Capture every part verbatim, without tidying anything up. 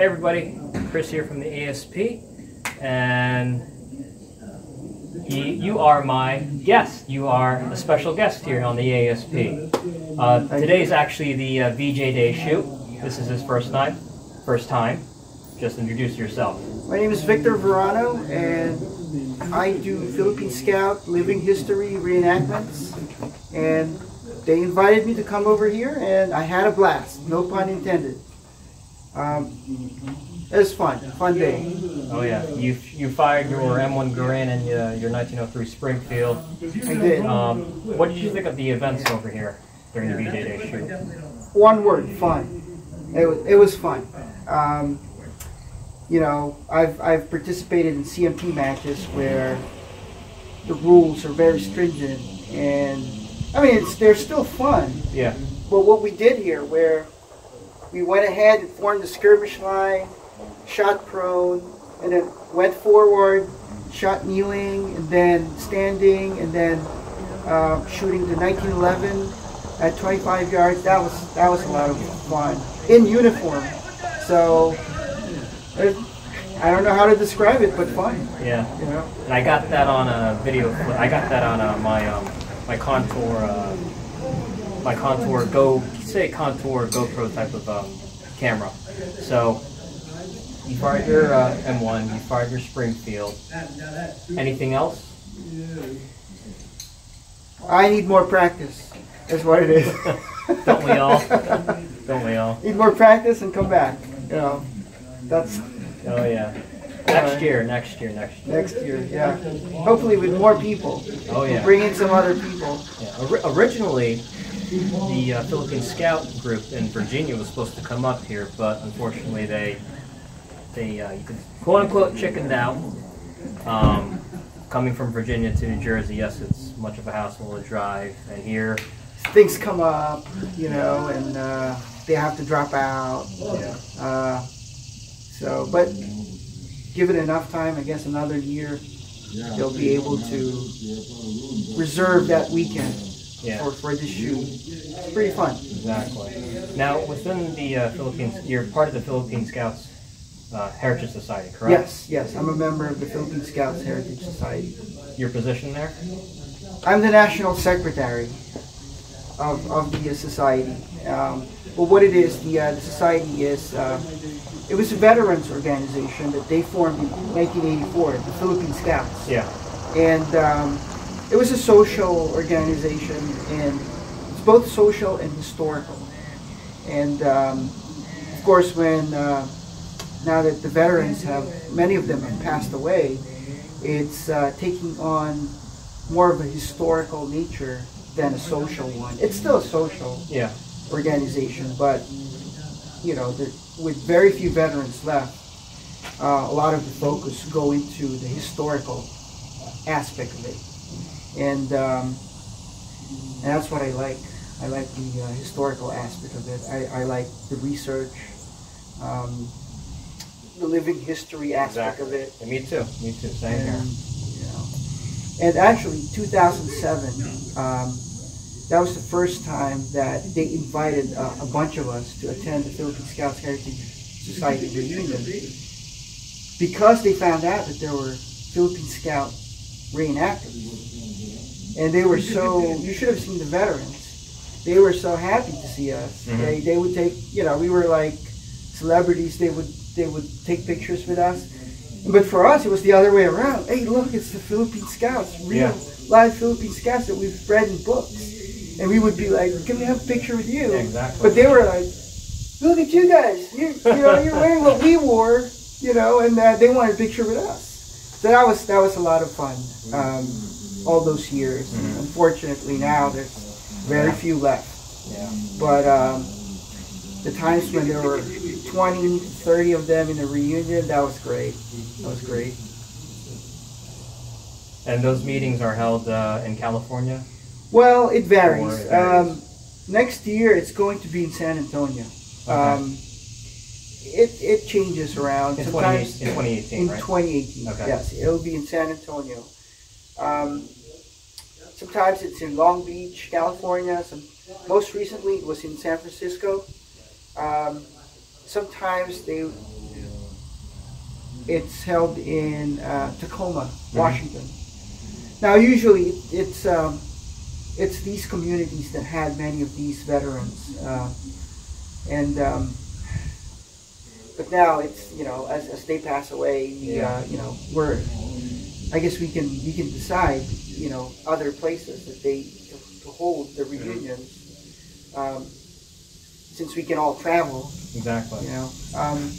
Hey everybody, Chris here from the A S P, and you, you are my guest. You are a special guest here on the A S P. Uh, today is actually the uh, V J Day shoot. This is his first night, first time. Just introduce yourself. My name is Victor Verano, and I do Philippine Scout living history reenactments, and they invited me to come over here, and I had a blast, no pun intended. Um, it was fun, fun day. Oh yeah, you you fired your M one Garand and uh, your nineteen oh three Springfield. I did. Um, what did you think of the events over here during the V J Day shoot? One word, fun. It was, it was fun. Um, you know, I've, I've participated in C M P matches where the rules are very stringent, and I mean, it's, they're still fun. Yeah. But what we did here, where we went ahead and formed the skirmish line, shot prone, and then went forward, shot kneeling, and then standing, and then uh, shooting the nineteen eleven at twenty-five yards. That was that was a lot of fun in uniform. So it, I don't know how to describe it, but fun. Yeah. You know. And I got that on a video. I got that on uh, my um, my Contour. Uh, my Contour Go, say Contour GoPro type of um, camera. So you fired your uh, M one, you fired your Springfield. Anything else? I need more practice. That's what it is. Don't we all? Don't we all? Need more practice and come back. You know, that's. Oh yeah. Next year, next year, next year. Next year, yeah. Hopefully with more people. Oh yeah. We'll bring in some other people. Yeah. Or originally. The uh, Philippine Scout group in Virginia was supposed to come up here, but unfortunately they, they uh, you could quote unquote chickened out. Um, coming from Virginia to New Jersey, yes, it's much of a hassle to drive, and here things come up, you know, and uh, they have to drop out. Yeah. Uh, so, but give it enough time, I guess another year, they'll be able to reserve that weekend. Yeah. Or for the shoot. It's pretty fun. Exactly. Now, within the uh, Philippines, you're part of the Philippine Scouts uh, Heritage Society, correct? Yes, yes. I'm a member of the Philippine Scouts Heritage Society. Your position there? I'm the National Secretary of, of the uh, society. Um, well, what it is, the, uh, the society is, uh, it was a veterans organization that they formed in nineteen eighty-four, the Philippine Scouts. Yeah. And um, it was a social organization, and it's both social and historical. And um, of course, when uh, now that the veterans have, many of them have passed away, it's uh, taking on more of a historical nature than a social one. It's still a social yeah. organization, but you know, there, with very few veterans left, uh, a lot of the focus go into the historical aspect of it. And, um, and that's what I like. I like the uh, historical aspect of it. I, I like the research, um, the living history aspect exactly. of it. And me too. Me too. Same and, here. You know. And actually, two thousand seven, um, that was the first time that they invited uh, a bunch of us to attend the Philippine Scouts Heritage Society reunion, because they found out that there were Philippine Scout reenactors. And they were so, you should have seen the veterans. They were so happy to see us. Mm-hmm. They they would take, you know, we were like celebrities. They would they would take pictures with us. But for us, it was the other way around. Hey, look, it's the Philippine Scouts, real yeah. live Philippine Scouts that we've read in books. And we would be like, can we have a picture with you? Yeah, exactly. But they were like, look at you guys. You, you know, you're wearing what we wore, you know, and uh, they wanted a picture with us. So that was, that was a lot of fun. Um, all those years. Mm-hmm. Unfortunately now there's very few left. Yeah. But um, the times when there were twenty, thirty of them in a reunion, that was great. That was great. And those meetings are held uh, in California? Well, it varies. It varies. Um, next year it's going to be in San Antonio. Okay. Um, it, it changes around. In, Sometimes, in twenty eighteen, right? In twenty eighteen, okay. Yes. It'll be in San Antonio. Um, sometimes it's in Long Beach, California. Some, most recently, it was in San Francisco. Um, sometimes they It's held in uh, Tacoma, mm-hmm. Washington. Now, usually it's um, it's these communities that had many of these veterans, uh, and um, but now it's, you know, as, as they pass away, yeah. uh, you know, we're I guess we can we can decide, you know, other places that they to, to hold the reunions, um, since we can all travel. Exactly. You know. Um,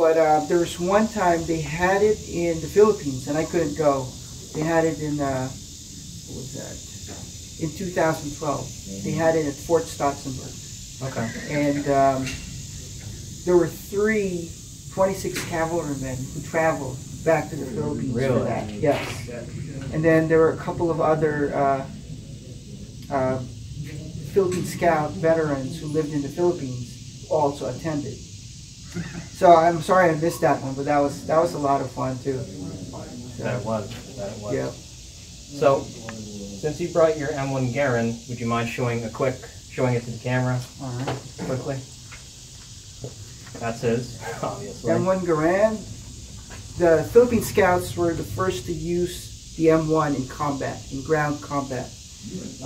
But uh, there was one time they had it in the Philippines, and I couldn't go. They had it in, uh, what was that? In two thousand twelve. They had it at Fort Stotzenberg. Okay. And um, there were three twenty-six Cavalrymen who traveled back to the Philippines really? for that. Yes. And then there were a couple of other uh, uh, Philippine Scout veterans who lived in the Philippines who also attended. So I'm sorry I missed that one, but that was that was a lot of fun too. So, that was, that was. Yeah. So, since you brought your M one Garand, would you mind showing a quick, showing it to the camera, all right, quickly? That's his, obviously. M one Garand. The Philippine Scouts were the first to use the M one in combat, in ground combat,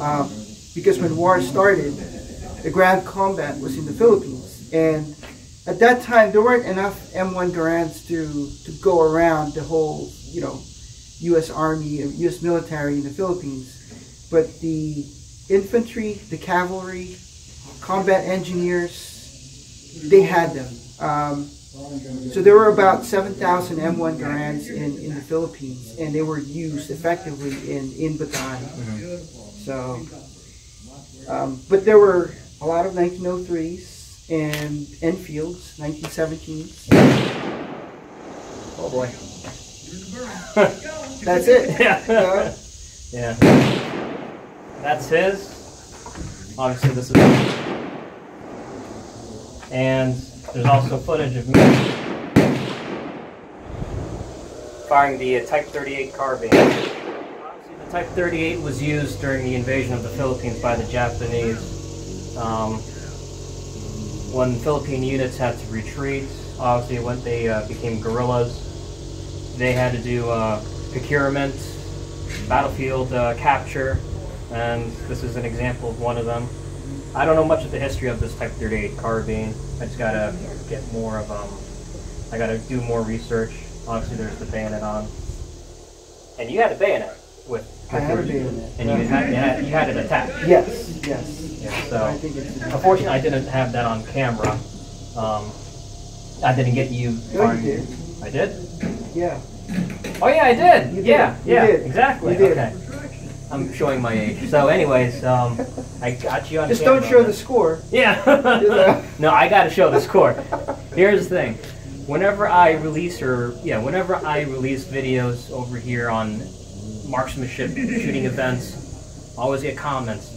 um, because when war started, the ground combat was in the Philippines, and at that time, there weren't enough M one Garands to, to go around the whole, you know, U S Army, U S military in the Philippines. But the infantry, the cavalry, combat engineers, they had them. Um, so there were about seven thousand M one Garands in, in the Philippines, and they were used effectively in, in battalion. So, um, but there were a lot of nineteen oh threes. And Enfields, nineteen seventeens. Oh boy. That's it. Yeah. Uh, yeah. That's his. Obviously, this is. And there's also footage of me firing the uh, Type thirty-eight carbine. The Type thirty-eight was used during the invasion of the Philippines by the Japanese. Um, When Philippine units had to retreat, obviously when they uh, became guerrillas, they had to do uh, procurement, battlefield uh, capture, and this is an example of one of them. I don't know much of the history of this Type thirty-eight carbine. I just gotta get more of um, I gotta do more research. Obviously, there's the bayonet on, and you had a bayonet with. I had a bayonet, and you had, you had you had it attached. Yes, yes. Yeah, so, unfortunately, I didn't have that on camera. Um, I didn't get you. No, you did. I did? Yeah. Oh, yeah, I did. You did. Yeah, you yeah, did. Exactly. You did. Okay. I'm showing my age. So, anyways, um, I got you on Just camera. Just don't show the score. Yeah. No, I got to show the score. Here's the thing. Whenever I release or, yeah, whenever I release videos over here on marksmanship shooting events, I always get comments.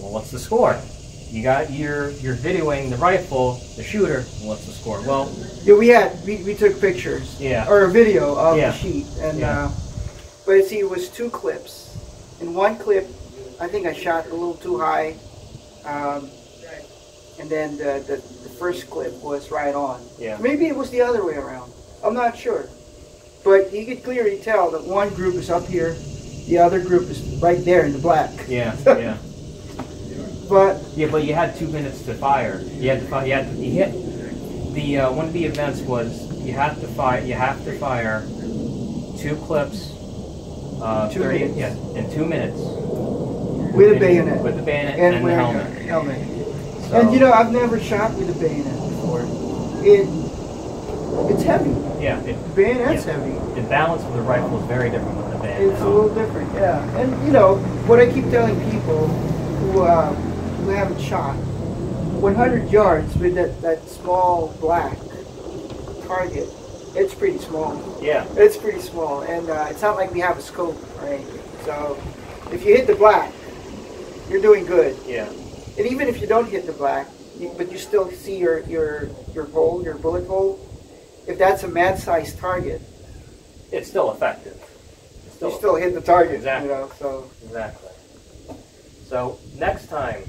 Well, what's the score? You got your you're videoing the rifle, the shooter. What's the score? Well, yeah, we had we, we took pictures, yeah, or a video of yeah. the sheet, and yeah. uh, but see, it was two clips. In one clip, I think I shot a little too high, um, and then the, the the first clip was right on. Yeah, maybe it was the other way around. I'm not sure, but you could clearly tell that one group is up here, the other group is right there in the black. Yeah, yeah. But yeah, but you had two minutes to fire. You had to fire. You had to you hit the uh, one of the events was you had to fire. You have to fire two clips. Uh, two thirty, minutes. Yeah, in two minutes. With and a bayonet. With a bayonet and, and the helmet. helmet. So, and you know, I've never shot with a bayonet before. It it's heavy. Yeah, it, the bayonet's yeah, heavy. The balance of the rifle is very different with the bayonet. It's a little different. Yeah, and you know what I keep telling people who. Uh, We haven't shot one hundred yards with that, that small black target. It's pretty small. Yeah. It's pretty small, and uh, it's not like we have a scope or anything. So if you hit the black, you're doing good. Yeah. And even if you don't hit the black, you, but you still see your your your hole, your bullet hole. If that's a mad-sized target, it's still effective. It's still you still effective. Hit the target. Exactly. You know, so. Exactly. So next time.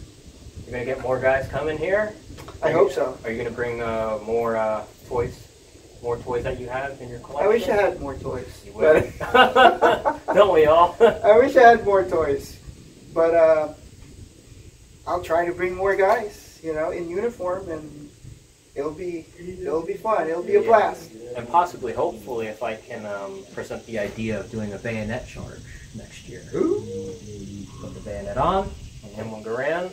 You're gonna get more guys coming here? I hope so. Are you gonna bring uh, more uh, toys? more toys that you have in your collection? I wish I had more toys. You would. Don't we all? I wish I had more toys. But uh, I'll try to bring more guys, you know, in uniform, and it'll be it'll be fun. It'll be a yeah. blast. And possibly, hopefully, if I can um, present the idea of doing a bayonet charge next year. Ooh. Put the bayonet on, M one Garand,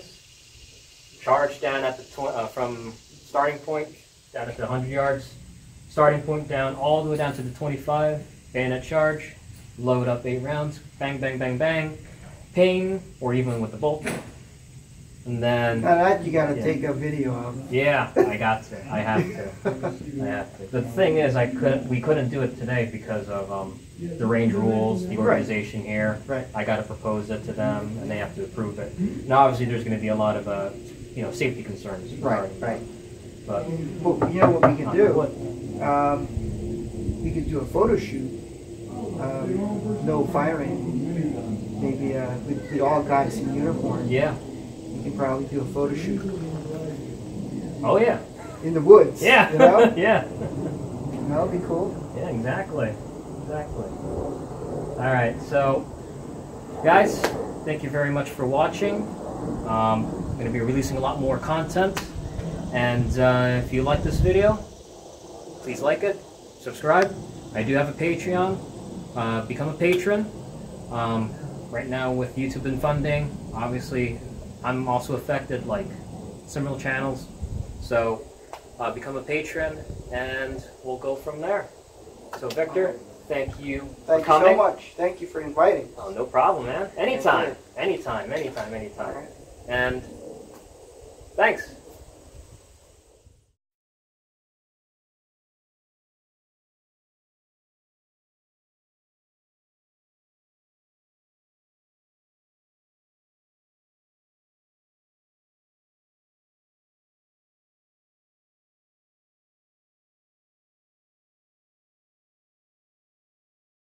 charge down at the tw uh, from starting point down at the one hundred yards. Starting point down, all the way down to the twenty-five, bayonet charge, load up eight rounds, bang, bang, bang, bang, ping, or even with the bolt. And then... Now that you gotta yeah. take a video of. Yeah, I got to. I have to. I have to. The thing is, I could, we couldn't do it today because of um, the range rules, the organization right. here. Right. I gotta propose it to them, and they have to approve it. Now, obviously, there's gonna be a lot of, uh, you know, safety concerns. Right, right. But well, you know what we can do? What? Um, we could do a photo shoot, um, no firing, maybe uh, with, with all guys in uniform. Yeah. We can probably do a photo shoot. Oh yeah. In the woods. Yeah. You know? Yeah. That would be cool. Yeah, exactly. Exactly. Alright, so guys, thank you very much for watching. Um, I'm going to be releasing a lot more content, and uh, if you like this video, please like it, subscribe. I do have a Patreon. Uh, become a patron. Um, right now with YouTube and funding, obviously I'm also affected like similar channels. So uh, become a patron and we'll go from there. So Victor, thank you thank for coming. Thank you so much. Thank you for inviting. Oh, no problem, man. Anytime. Anytime, anytime, anytime. Right. And thanks.